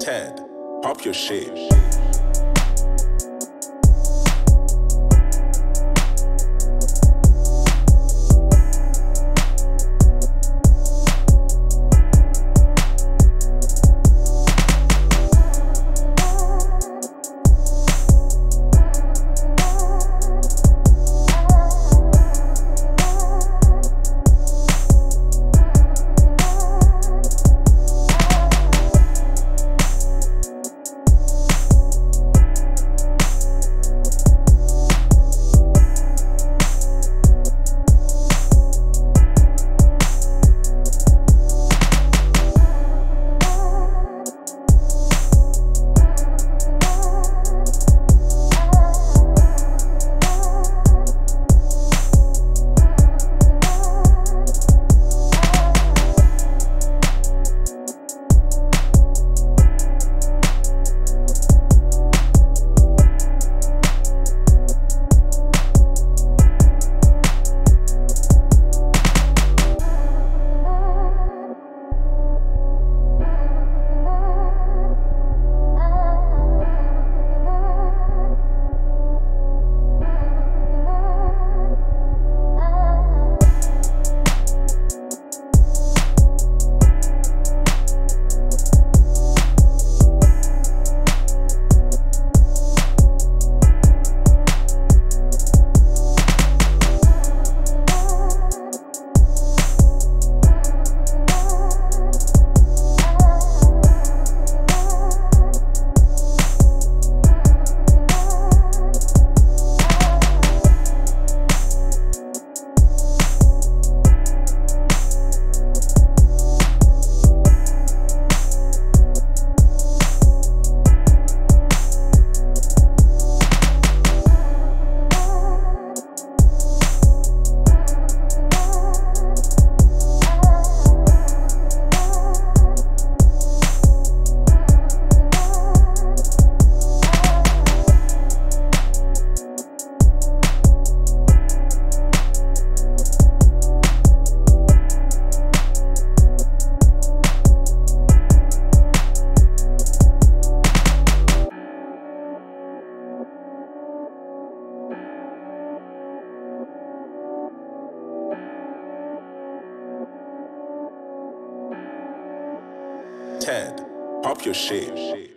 Ted, pop your shit. Ted, pop your shit.